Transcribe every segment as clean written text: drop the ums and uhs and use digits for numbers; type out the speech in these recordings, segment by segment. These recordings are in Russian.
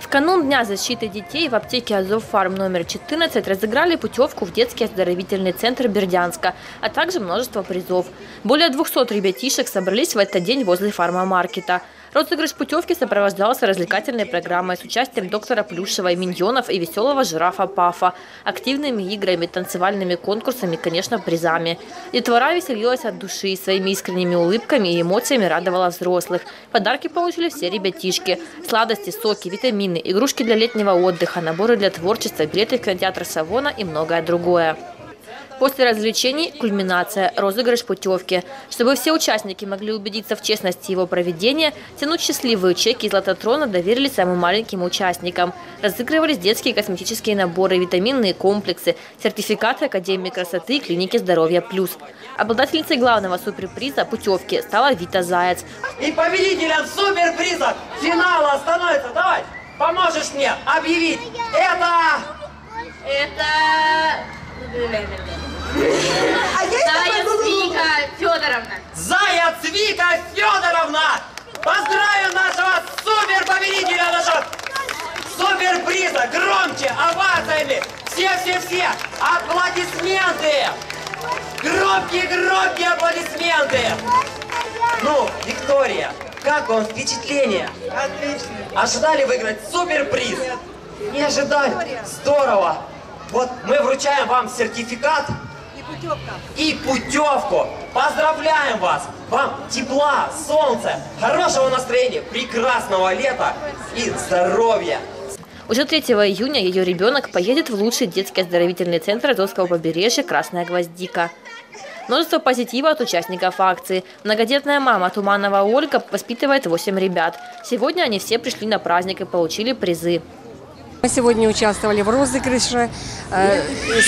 В канун Дня защиты детей в аптеке «Азовфарм» номер 14 разыграли путевку в детский оздоровительный центр Бердянска, а также множество призов. Более 200 ребятишек собрались в этот день возле фармамаркета. Розыгрыш путевки сопровождался развлекательной программой с участием доктора Плюшева, миньонов и веселого жирафа Пафа, активными играми, танцевальными конкурсами и, конечно, призами. Детвора веселилась от души, своими искренними улыбками и эмоциями радовала взрослых. Подарки получили все ребятишки. Сладости, соки, витамины, игрушки для летнего отдыха, наборы для творчества, билеты в кинотеатр «Савона» и многое другое. После развлечений – кульминация, розыгрыш путевки. Чтобы все участники могли убедиться в честности его проведения, тянуть счастливые чеки из лототрона доверили самым маленьким участникам. Разыгрывались детские косметические наборы, витаминные комплексы, сертификаты Академии Красоты и клиники здоровья «Плюс». Обладательницей главного суперприза путевки стала Вика Заяц. И победителем суперприза финала становится, давай, поможешь мне объявить, Заяц Вика Федоровна. Заяц Вика Федоровна! Поздравим нашего суперпобедителя, нашего суперприза! Громче, овациями! Все-все-все! Аплодисменты! Громкие-громкие аплодисменты! Ну, Виктория, как вам впечатление? Отлично! Ожидали выиграть суперприз? Не ожидали? Здорово! Вот мы вручаем вам сертификат и путевку. Поздравляем вас! Вам тепла, солнца, хорошего настроения, прекрасного лета и здоровья! Уже 3 июня ее ребенок поедет в лучший детский оздоровительный центр Азовского побережья «Красная гвоздика». Множество позитива от участников акции. Многодетная мама Туманова Ольга воспитывает 8 ребят. Сегодня они все пришли на праздник и получили призы. Мы сегодня участвовали в розыгрыше.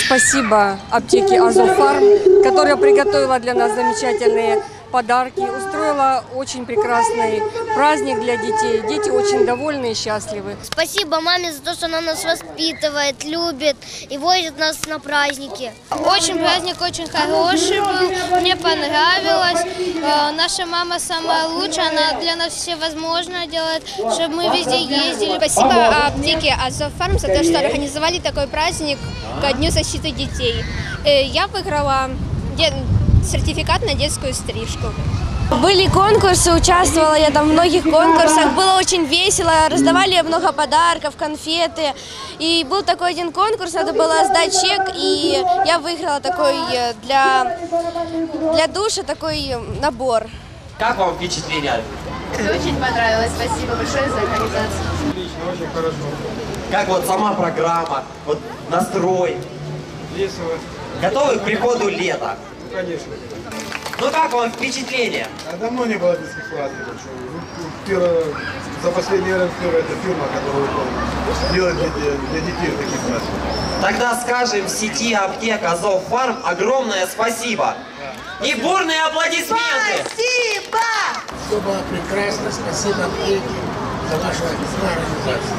Спасибо аптеке «Азовфарм», которая приготовила для нас замечательные подарки, устроила очень прекрасный праздник для детей. Дети очень довольны и счастливы. Спасибо маме за то, что она нас воспитывает, любит и возит нас на праздники. Праздник очень хороший был, мне понравилось. Наша мама самая лучшая, она для нас все возможное делает, чтобы мы везде ездили. Спасибо аптеке «Азовфарм» за то, что организовали такой праздник ко Дню защиты детей. Я выиграла сертификат на детскую стрижку. Были конкурсы, участвовала я там в многих конкурсах, было очень весело, раздавали много подарков, конфеты. И был такой один конкурс, надо было сдать чек, и я выиграла такой для душа такой набор. Как вам впечатление? Очень понравилось, спасибо большое за организацию. Отлично, очень хорошо. Как вот сама программа, вот настрой? Весело. Готовы к приходу лета? Конечно. Ну как вам впечатление? Давно не было детских праздников. За последний раз это фирма, которая делает для детей таких праздников. Тогда скажем сети аптек «Азовфарм» огромное спасибо. Да. И бурные аплодисменты. Спасибо! Все было прекрасно. Спасибо аптеке за вашу организацию.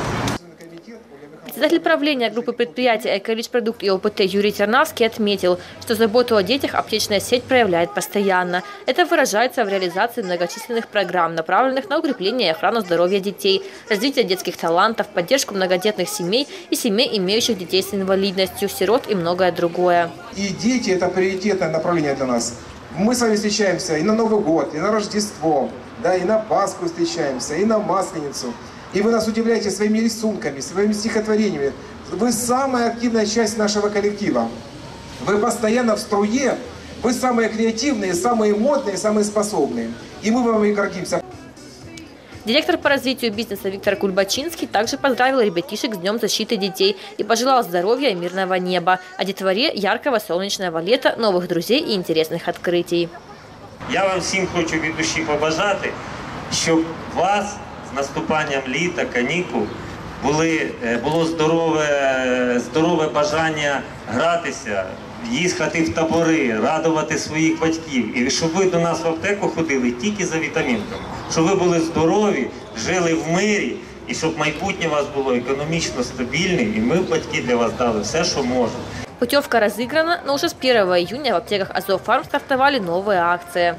Председатель правления группы предприятий «Эко-рич-продукт» и ОПТ Юрий Тернавский отметил, что заботу о детях аптечная сеть проявляет постоянно. Это выражается в реализации многочисленных программ, направленных на укрепление и охрану здоровья детей, развитие детских талантов, поддержку многодетных семей и семей, имеющих детей с инвалидностью, сирот и многое другое. И дети – это приоритетное направление для нас. Мы с вами встречаемся и на Новый год, и на Рождество, да, и на Пасху встречаемся, и на Масленицу. И вы нас удивляете своими рисунками, своими стихотворениями. Вы самая активная часть нашего коллектива. Вы постоянно в струе. Вы самые креативные, самые модные, самые способные. И мы вам и гордимся. Директор по развитию бизнеса Виктор Кульбачинский также поздравил ребятишек с Днем защиты детей и пожелал здоровья и мирного неба, а детворе яркого солнечного лета, новых друзей и интересных открытий. Я вам всем хочу від душі побажати, щоб вас з наступанням літа, канікул, було здорове бажання гратися, їздити в табори, радувати своїх батьків. І щоб ви до нас в аптеку ходили тільки за вітамінками, щоб ви були здорові, жили в мирі, і щоб майбутнє у вас було економічно стабільне, і ми, батьки, для вас дали все, що можемо. Путевка разыграна, но уже с 1 июня в аптеках «Азовфарм» стартовали новые акции.